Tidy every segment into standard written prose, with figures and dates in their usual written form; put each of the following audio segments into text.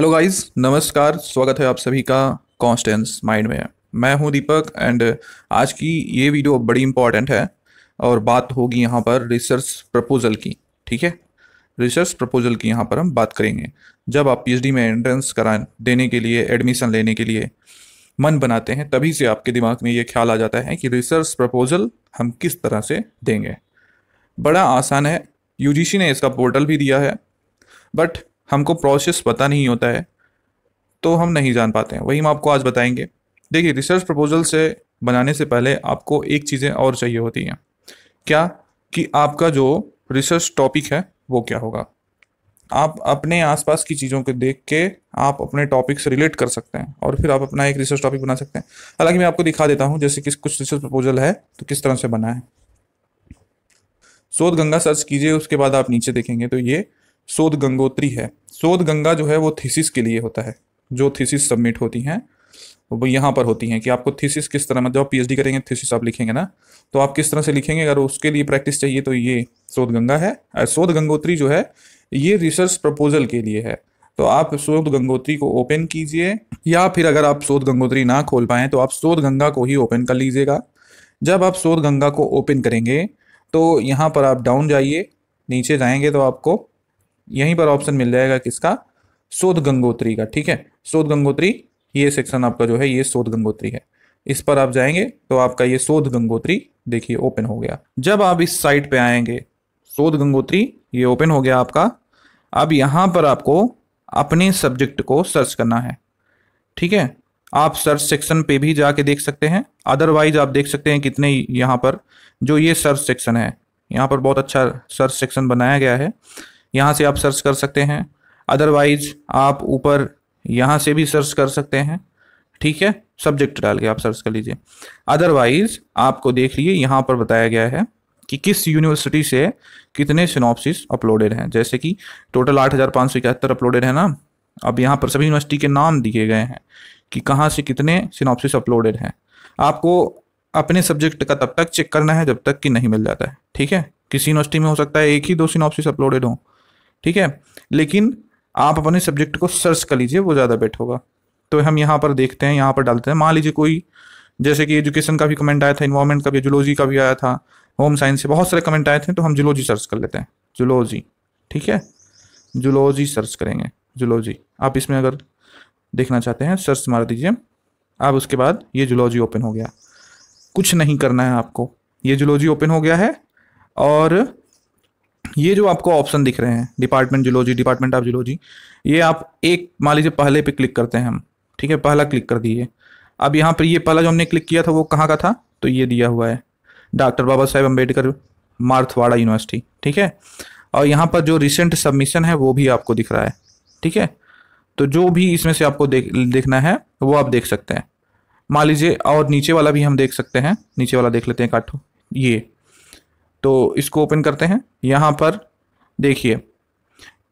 Hello guys, नमस्कार। स्वागत है आप सभी का कॉन्स्टेंस माइंड में। मैं हूं दीपक एंड आज की ये वीडियो बड़ी इम्पॉर्टेंट है और बात होगी यहां पर रिसर्च प्रपोजल की। ठीक है, रिसर्च प्रपोजल की यहां पर हम बात करेंगे। जब आप पीएचडी में एंट्रेंस देने के लिए, एडमिशन लेने के लिए मन बनाते हैं, तभी से आपके दिमाग में ये ख्याल आ जाता है कि रिसर्च प्रपोजल हम किस तरह से देंगे। बड़ा आसान है, यूजीसी ने इसका पोर्टल भी दिया है, बट हमको प्रोसेस पता नहीं होता है तो हम नहीं जान पाते हैं। वही हम आपको आज बताएंगे। देखिए, रिसर्च प्रपोजल से बनाने से पहले आपको एक चीज़ें और चाहिए होती हैं, क्या कि आपका जो रिसर्च टॉपिक है वो क्या होगा। आप अपने आसपास की चीज़ों को देख के आप अपने टॉपिक से रिलेट कर सकते हैं और फिर आप अपना एक रिसर्च टॉपिक बना सकते हैं। हालांकि मैं आपको दिखा देता हूँ जैसे कि कुछ रिसर्च प्रपोजल है तो किस तरह से बना है। शोधगंगा सर्च कीजिए, उसके बाद आप नीचे देखेंगे तो ये शोधगंगोत्री है। शोधगंगा जो है वो थीसिस के लिए होता है। जो थीसिस सबमिट होती हैं वो यहाँ पर होती हैं कि आपको थीसिस किस तरह, मतलब आप पीएचडी करेंगे थीसिस आप लिखेंगे ना, तो आप किस तरह से लिखेंगे। अगर उसके लिए प्रैक्टिस चाहिए तो ये शोधगंगा है। और शोधगंगोत्री जो है ये रिसर्च प्रपोजल के लिए है। तो आप शोधगंगोत्री को ओपन कीजिए, या फिर अगर आप शोधगंगोत्री ना खोल पाएँ तो आप शोधगंगा को ही ओपन कर लीजिएगा। जब आप शोधगंगा को ओपन करेंगे तो यहाँ पर आप डाउन जाइए, नीचे जाएंगे तो आपको यहीं पर ऑप्शन मिल जाएगा किसका, शोधगंगोत्री का। ठीक है, शोधगंगोत्री ये सेक्शन आपका जो है ये शोधगंगोत्री है। इस पर आप जाएंगे तो आपका ये शोधगंगोत्री देखिए ओपन हो गया। जब आप इस साइट पे आएंगे, शोधगंगोत्री ये ओपन हो गया आपका। अब यहाँ पर आपको अपने सब्जेक्ट को सर्च करना है। ठीक है, आप सर्च सेक्शन पे भी जाके देख सकते हैं, अदरवाइज आप देख सकते हैं कितने यहाँ पर जो ये सर्च सेक्शन है, यहाँ पर बहुत अच्छा सर्च सेक्शन बनाया गया है, यहाँ से आप सर्च कर सकते हैं। अदरवाइज आप ऊपर यहाँ से भी सर्च कर सकते हैं। ठीक है, सब्जेक्ट डाल के आप सर्च कर लीजिए। अदरवाइज आपको देख लीजिए यहाँ पर बताया गया है कि किस यूनिवर्सिटी से कितने सिनॉप्सिस अपलोडेड हैं। जैसे कि टोटल 8571 अपलोडेड है ना, अब यहाँ पर सभी यूनिवर्सिटी के नाम दिए गए हैं कि कहाँ से कितने सिनॉप्सिस अपलोडेड हैं। आपको अपने सब्जेक्ट का तब तक चेक करना है जब तक कि नहीं मिल जाता है। ठीक है, किसी यूनिवर्सिटी में हो सकता है एक ही दो सिनॉप्सिस अपलोडेड हों। ठीक है, लेकिन आप अपने सब्जेक्ट को सर्च कर लीजिए, वो ज़्यादा बेटर होगा। तो हम यहाँ पर देखते हैं, यहाँ पर डालते हैं। मान लीजिए कोई, जैसे कि एजुकेशन का भी कमेंट आया था, इन्वायरमेंट का भी, जूलॉजी का भी आया था, होम साइंस से बहुत सारे कमेंट आए थे, तो हम जूलॉजी सर्च कर लेते हैं। जूलॉजी, ठीक है, जूलॉजी सर्च करेंगे। जूलॉजी आप इसमें अगर देखना चाहते हैं सर्च मार दीजिए। अब उसके बाद ये जूलॉजी ओपन हो गया। कुछ नहीं करना है आपको, ये जूलॉजी ओपन हो गया है। और ये जो आपको ऑप्शन दिख रहे हैं, department zoology, department of zoology, ये आप एक मान लीजिए पहले पे क्लिक करते हैं हम। ठीक है, पहला क्लिक कर दिए। अब यहाँ पर ये पहला जो हमने क्लिक किया था वो कहाँ का था, तो ये दिया हुआ है डॉक्टर बाबा साहेब अम्बेडकर मारथवाड़ा यूनिवर्सिटी। ठीक है, और यहाँ पर जो रिसेंट सबमिशन है वो भी आपको दिख रहा है। ठीक है, तो जो भी इसमें से आपको देखना है वो आप देख सकते हैं। मान लीजिए, और नीचे वाला भी हम देख सकते हैं, नीचे वाला देख लेते हैं काठो ये, तो इसको ओपन करते हैं। यहाँ पर देखिए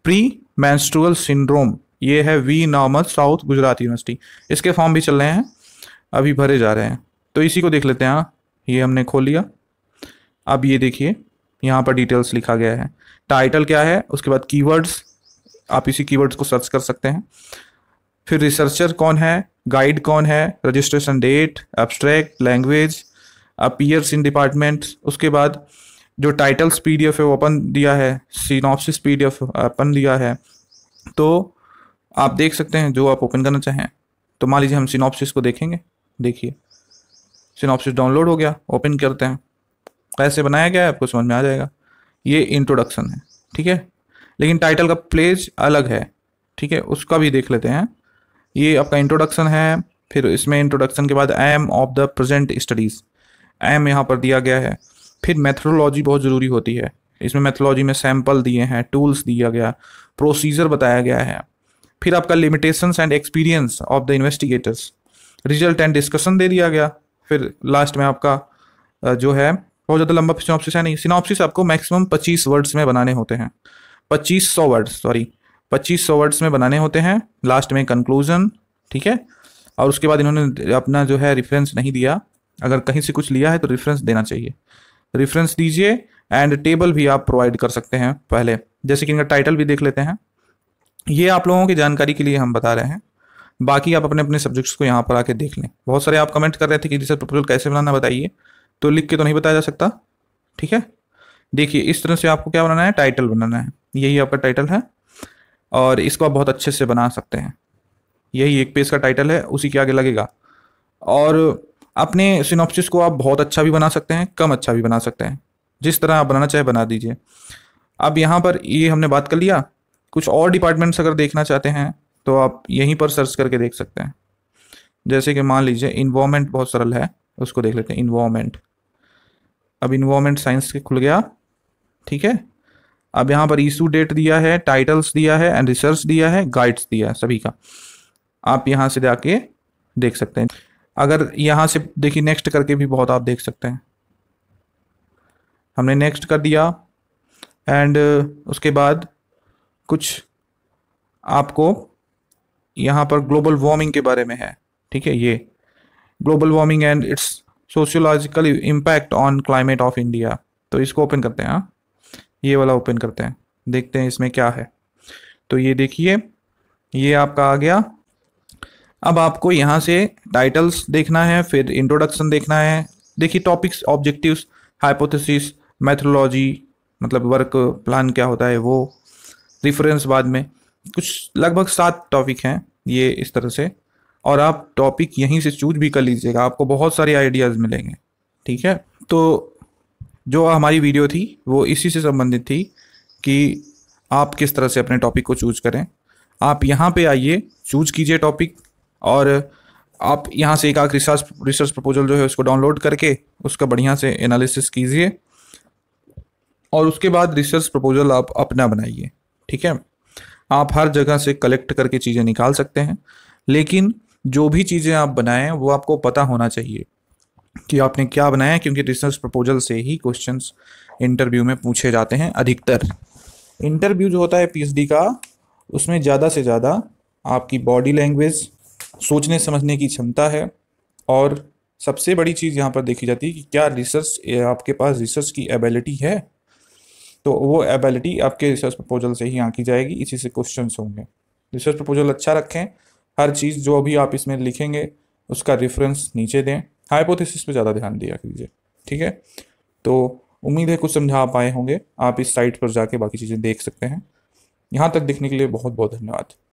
प्री मेंस्ट्रुअल सिंड्रोम, ये है वी नॉर्मल साउथ गुजरात यूनिवर्सिटी। इसके फॉर्म भी चल रहे हैं, अभी भरे जा रहे हैं, तो इसी को देख लेते हैं। ये हमने खोल लिया। अब ये देखिए यहाँ पर डिटेल्स लिखा गया है, टाइटल क्या है, उसके बाद कीवर्ड्स, आप इसी कीवर्ड्स को सर्च कर सकते हैं। फिर रिसर्चर कौन है, गाइड कौन है, registration date, abstract, language, appears in department, उसके बाद जो टाइटल्स पीडीएफ है वो अपन दिया है, सिनॉप्सिस पीडीएफ अपन दिया है, तो आप देख सकते हैं जो आप ओपन करना चाहें। तो मान लीजिए हम सिनॉप्सिस को देखेंगे। देखिए सिनॉप्सिस डाउनलोड हो गया, ओपन करते हैं। कैसे बनाया गया है आपको समझ में आ जाएगा। ये इंट्रोडक्शन है, ठीक है, लेकिन टाइटल का प्लेस अलग है। ठीक है, उसका भी देख लेते हैं। ये आपका इंट्रोडक्शन है, फिर इसमें इंट्रोडक्शन के बाद aim of the present studies, aim यहाँ पर दिया गया है। फिर मेथोडोलॉजी बहुत ज़रूरी होती है, इसमें मेथोडोलॉजी में सैंपल दिए हैं, टूल्स दिया गया, प्रोसीजर बताया गया है। फिर आपका limitations and experience of the investigators, result and discussion दे दिया गया। फिर लास्ट में आपका जो है बहुत ज़्यादा लंबा सिनॉप्सिस है नहीं। सिनॉप्सिस आपको मैक्सिमम 25 वर्ड्स में बनाने होते हैं, 2500 वर्ड्स में बनाने होते हैं। लास्ट में कंक्लूजन, ठीक है, और उसके बाद इन्होंने अपना जो है रेफरेंस नहीं दिया। अगर कहीं से कुछ लिया है तो रेफरेंस देना चाहिए, रेफरेंस दीजिए। एंड टेबल भी आप प्रोवाइड कर सकते हैं पहले, जैसे कि इनका टाइटल भी देख लेते हैं। ये आप लोगों की जानकारी के लिए हम बता रहे हैं, बाकी आप अपने अपने सब्जेक्ट्स को यहाँ पर आके देख लें। बहुत सारे आप कमेंट कर रहे थे कि रिसर्च प्रपोजल कैसे बनाना बताइए, तो लिख के तो नहीं बताया जा सकता, ठीक है। देखिए इस तरह से आपको क्या बनाना है, टाइटल बनाना है, यही आपका टाइटल है और इसको आप बहुत अच्छे से बना सकते हैं। यही एक पेज का टाइटल है, उसी के आगे लगेगा। और अपने सिनॉप्सिस को आप बहुत अच्छा भी बना सकते हैं, कम अच्छा भी बना सकते हैं, जिस तरह आप बनाना चाहे बना दीजिए। अब यहाँ पर ये हमने बात कर लिया। कुछ और डिपार्टमेंट्स अगर देखना चाहते हैं तो आप यहीं पर सर्च करके देख सकते हैं। जैसे कि मान लीजिए इन्वायरमेंट बहुत सरल है, उसको देख लेते हैं, इन्वायरमेंट। अब इन्वायरमेंट साइंस के खुल गया, ठीक है। अब यहाँ पर इशू डेट दिया है, टाइटल्स दिया है एंड रिसर्च दिया है, गाइड्स दिया है, सभी का आप यहाँ से जाके देख सकते हैं। अगर यहाँ से देखिए नेक्स्ट करके भी बहुत आप देख सकते हैं। हमने नेक्स्ट कर दिया एंड उसके बाद कुछ आपको यहाँ पर ग्लोबल वार्मिंग के बारे में है, ठीक है। ये global warming and its sociological impact on climate of India, तो इसको ओपन करते हैं। हाँ, ये वाला ओपन करते हैं, देखते हैं इसमें क्या है। तो ये देखिए ये आपका आ गया। अब आपको यहाँ से टाइटल्स देखना है, फिर इंट्रोडक्शन देखना है। देखिए टॉपिक्स, ऑब्जेक्टिव्स, हाइपोथेसिस, मैथोलॉजी मतलब वर्क प्लान क्या होता है वो, रेफरेंस बाद में, कुछ लगभग 7 टॉपिक हैं ये इस तरह से। और आप टॉपिक यहीं से चूज भी कर लीजिएगा, आपको बहुत सारे आइडियाज़ मिलेंगे, ठीक है। तो जो हमारी वीडियो थी वो इसी से संबंधित थी कि आप किस तरह से अपने टॉपिक को चूज करें। आप यहाँ पे आइए, चूज कीजिए टॉपिक और आप यहाँ से एक रिसर्च प्रपोजल जो है उसको डाउनलोड करके उसका बढ़िया से एनालिसिस कीजिए और उसके बाद रिसर्च प्रपोजल आप अपना बनाइए, ठीक है। आप हर जगह से कलेक्ट करके चीज़ें निकाल सकते हैं, लेकिन जो भी चीज़ें आप बनाएं वो आपको पता होना चाहिए कि आपने क्या बनाया, क्योंकि रिसर्च प्रपोजल से ही क्वेश्चंस इंटरव्यू में पूछे जाते हैं। अधिकतर इंटरव्यू जो होता है पीएचडी का, उसमें ज़्यादा से ज़्यादा आपकी बॉडी लैंग्वेज, सोचने समझने की क्षमता है और सबसे बड़ी चीज़ यहाँ पर देखी जाती है कि क्या रिसर्च, आपके पास रिसर्च की एबिलिटी है। तो वो एबिलिटी आपके रिसर्च प्रपोजल से ही आंकी जाएगी, इसी से क्वेश्चंस होंगे। रिसर्च प्रपोजल अच्छा रखें, हर चीज़ जो भी आप इसमें लिखेंगे उसका रेफरेंस नीचे दें, हाइपोथेसिस पे ज़्यादा ध्यान दिया कीजिए, ठीक है। तो उम्मीद है कुछ समझा पाए होंगे। आप इस साइट पर जाके बाकी चीज़ें देख सकते हैं। यहाँ तक देखने के लिए बहुत बहुत धन्यवाद।